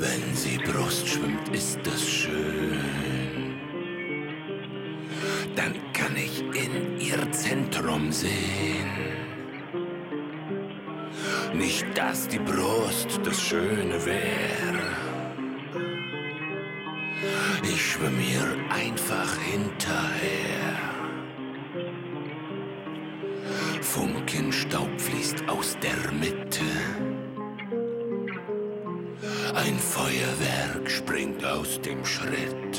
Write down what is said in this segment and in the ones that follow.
Wenn sie Brust schwimmt, ist das schön. Dann kann ich in ihr Zentrum sehen. Nicht, dass die Brust das Schöne wäre. Ich schwimm ihr einfach hinterher. Funkenstaub fließt aus der Mitte. Ein Feuerwerk springt aus dem Schritt.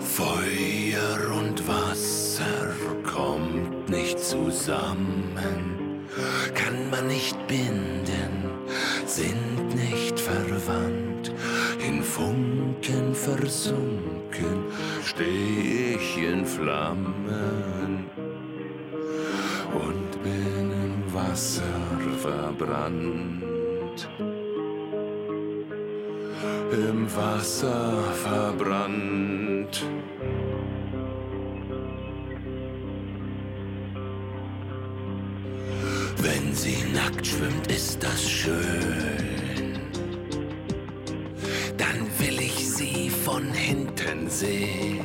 Feuer und Wasser kommt nicht zusammen, kann man nicht binden, sind nicht verwandt. In Funken versunken, steh ich in Flammen und bin im Wasser verbrannt. Im Wasser verbrannt. Wenn sie nackt schwimmt, ist das schön. Dann will ich sie von hinten sehen.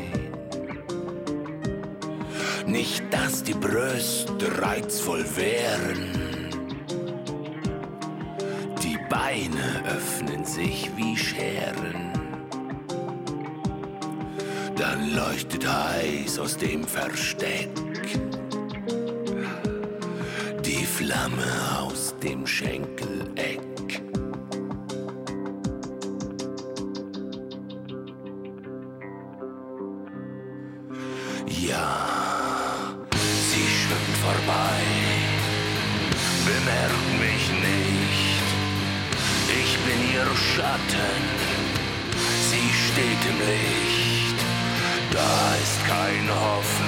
Nicht, dass die Brüste reizvoll wären. Die Beine öffnen sich wie Scheren. Dann leuchtet heiß aus dem Versteck die Flamme aus dem Schenkeleck. Ja, sie schwimmt vorbei, bemerkt mich nicht. Ich bin ihr Schatten, sie steht im Licht. Da ist kein Hoffen.